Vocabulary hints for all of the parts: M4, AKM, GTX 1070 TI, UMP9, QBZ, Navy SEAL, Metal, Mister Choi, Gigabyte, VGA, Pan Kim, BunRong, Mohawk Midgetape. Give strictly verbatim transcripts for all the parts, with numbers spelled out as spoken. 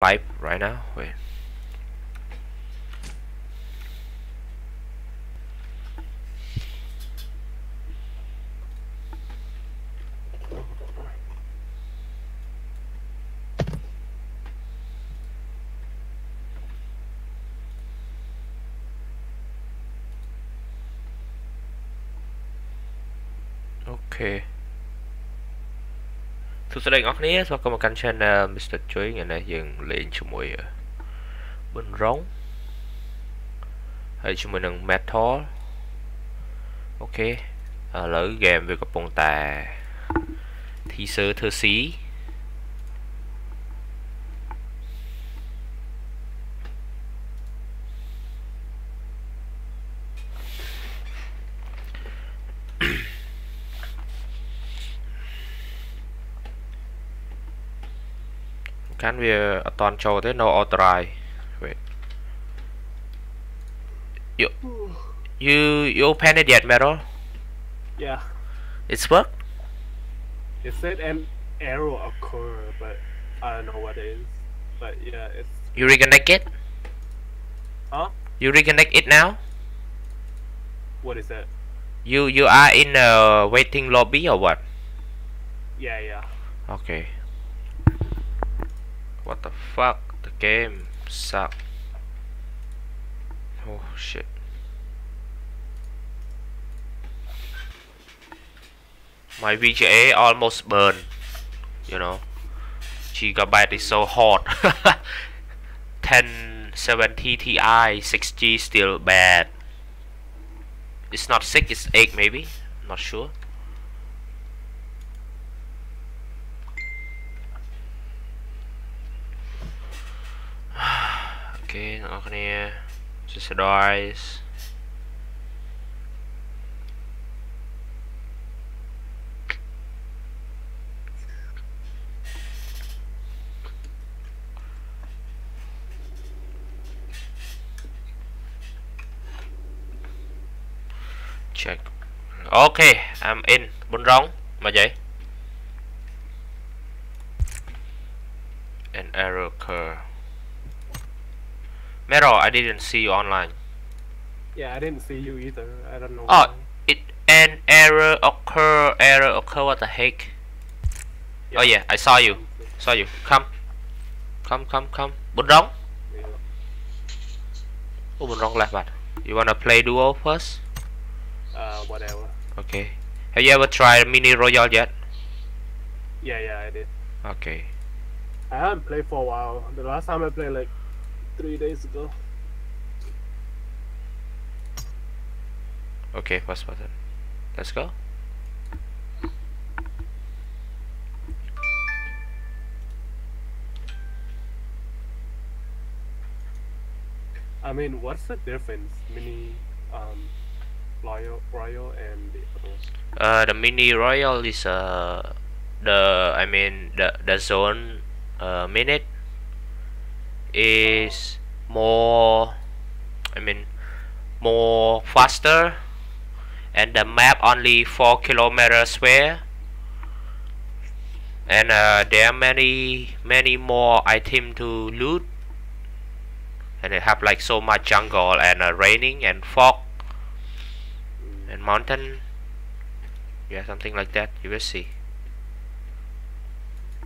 Live right now? Wait. Okay. សួស្តីអ្នកនរគ្នាស្វាគមន៍មកកាន់ channel Mister Choi ថ្ងៃនេះយើងលេងជាមួយ BunRong ហើយជាមួយនឹង Metal. Okay ឥឡូវ game វាកំពុងតែ teaser ធ្វើ C កាន់វាអត់តន់ចូលទេ no authorize wait you you you open it yet Metal? Yeah, it's worked. It said an error occurred, but I don't know what it is, but yeah, it's you reconnect it. Huh? You reconnect it now? What is that? You you are in a waiting lobby or what? Yeah, yeah. Okay. What the fuck? The game suck. Oh shit. My V G A almost burned. You know, Gigabyte is so hot. ten seventy T I six G still bad. It's not six, it's eight maybe. Not sure. Okay, not here. Just dies. Check. Okay, I'm in. BunRong, mà vậy? An error occur. Metal, I didn't see you online. Yeah, I didn't see you either. I don't know. Oh, why. It an error occur, error occur. What the heck? Yeah. Oh yeah, I saw you, saw you. Come, come, come, come. BunRong. Yeah. Oh, BunRong left, but you wanna play duo first? Uh, whatever. Okay. Have you ever tried mini royale yet? Yeah, yeah, I did. Okay. I haven't played for a while. The last time I played, like, three days ago. Okay, first button. Let's go. I mean, what's the difference? Mini um, royal, royal and the others? Uh, the mini royal is uh the I mean the the zone uh minute. Is more I mean more faster, and the map only four kilometers square, and uh, there are many many more items to loot, and they have like so much jungle and uh, raining and fog and mountain, yeah, something like that. You will see.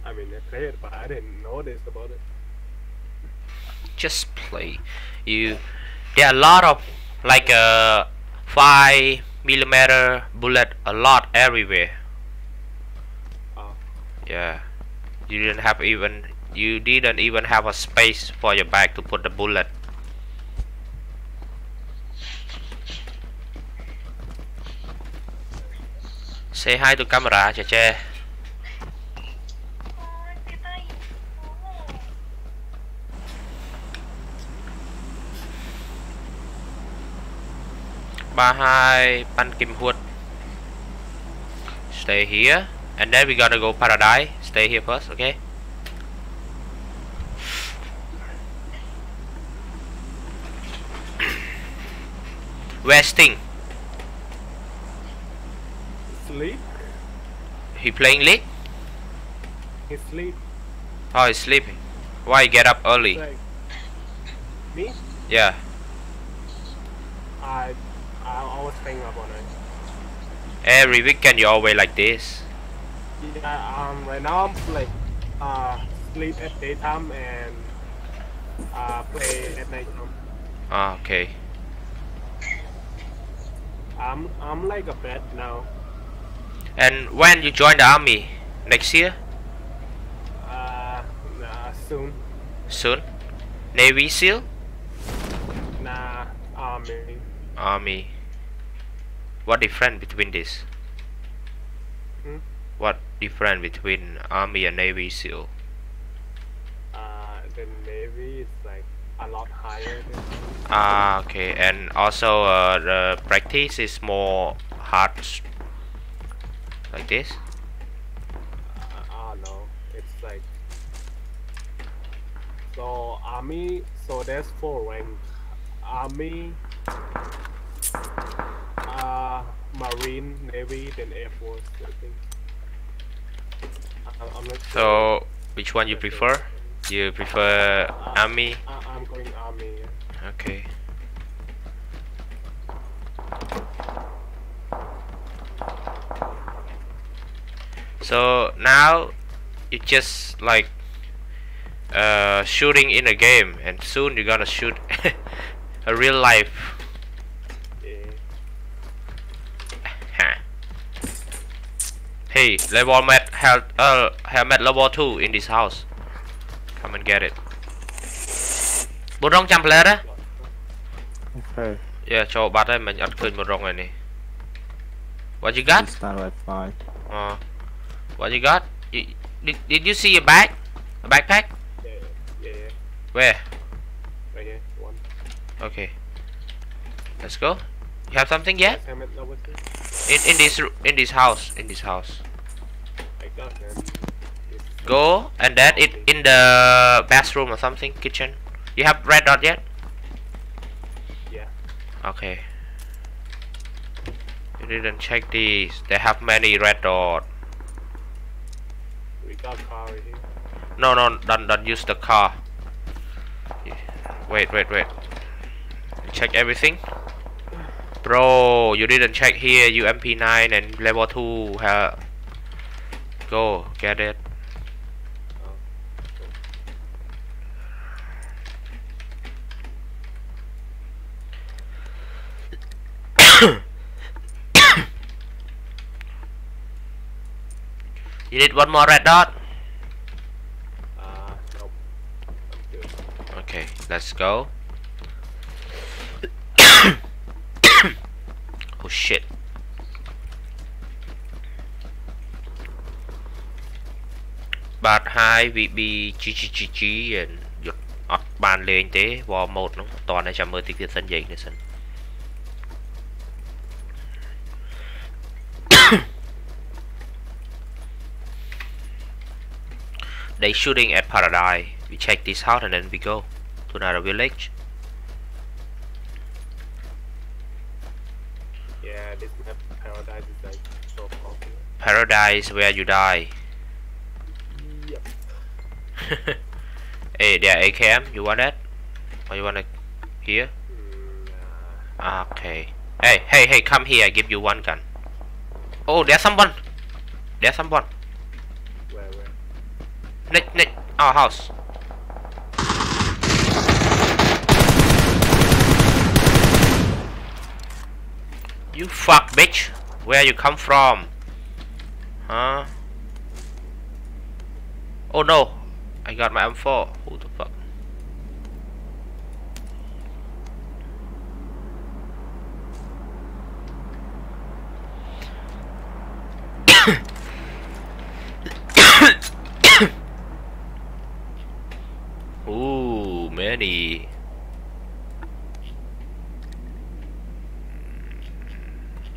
I mean, I played, but I didn't notice about it. Just play. You there are a lot of like a uh, five millimeter bullet, a lot everywhere. Oh. Yeah, you didn't have even you didn't even have a space for your bag to put the bullet. Say hi to camera, Chacha. thirty-two Pan Kim Hood. Stay here, and then we gotta go paradise. Stay here first, okay? Westing. Sleep. He playing league? He's sleep. Oh, he's sleeping. Why get up early? Like, me? Yeah. I I always staying up all night. Every weekend you always like this. Yeah. Um. Right now I'm like uh sleep at daytime and uh play at night. Ah. Okay. I'm I'm like a bad now. And when you join the army? Next year? Uh, nah, soon. Soon? Navy SEAL? Nah, Army. Army. What difference between this? Hmm? What difference between Army and Navy SEAL? Uh, the Navy is like a lot higher than Ah, okay. And also uh, the practice is more hard. Like this? Uh, oh no, it's like so army. So there's four ranks: army, uh, marine, navy, then air force. I think. I'm, I'm not sure. So which one you prefer? You prefer uh, army? Uh, I'm going army. Okay. So now it's just like uh, shooting in a game, and soon you're gonna shoot a real life. Yeah. Hey, level met hel uh, helmet level two in this house. Come and get it. BunRong jump ladder. Okay. Yeah, cho bắt đấy mình ăn cơm BunRong này nè. What you got? Start with five. Uh, What you got? You, did, did you see a bag? A backpack? Yeah, yeah, yeah. Where? Right here, one. Okay. Let's go. You have something yet? In in this in this house, in this house. I got it. Go and then it in the bathroom or something, kitchen. You have red dot yet? Yeah. Okay. You didn't check these. They have many red dots. No, no, don't, don't use the car. Wait, wait, wait. Check everything. Bro, you didn't check here. U M P nine and level two. Huh? Go, get it. You need one more red dot? Uh, nope. Okay, let's go. Oh shit. Bạt hai vị bị chi chi chi chi and giật ọt bàn lên thế vào một nó toàn này chạm mơ tí kia sân giấy này sân. They shooting at paradise. We check this out and then we go to another village. Yeah, this map paradise is like so popular. Paradise where you die. Yep. Hey, there A K M. You want that? Or you want it here? Mm, uh, okay. Hey, hey, hey! Come here. I give you one gun. Oh, there's someone. There's someone. Nick, Nick, our house. You fuck bitch, where you come from? Huh? Oh no, I got my M four. Who the fuck? Ooh, many.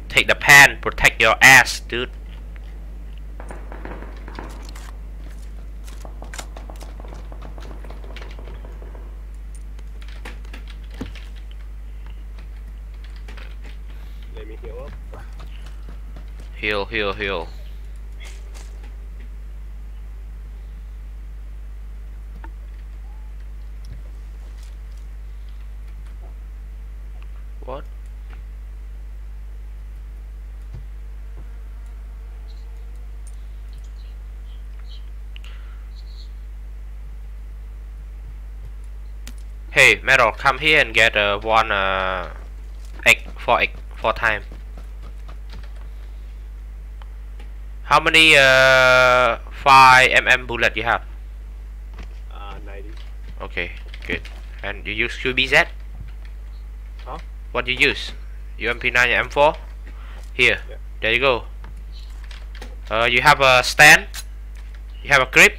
Take the pan, protect your ass, dude. Let me heal up. Heal, heal, heal. What? Hey, Metal, come here and get uh, one uh, egg, four egg, four time. How many uh, five millimeter bullet you have? Uh, ninety. Okay, good. And you use Q B Z? Huh? What you use? U M P nine and M four? Here, yeah. There you go. Uh, you have a stand? You have a grip?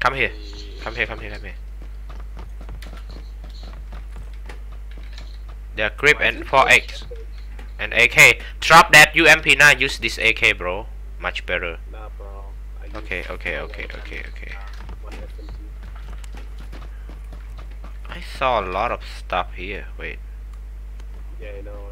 Come here, come here, come here, come here. The grip and four X and A K. Drop that U M P nine. Use this A K, bro. Much better. Nah, bro. Okay, okay, okay, okay, okay. I saw a lot of stuff here. Wait. Yeah, you know.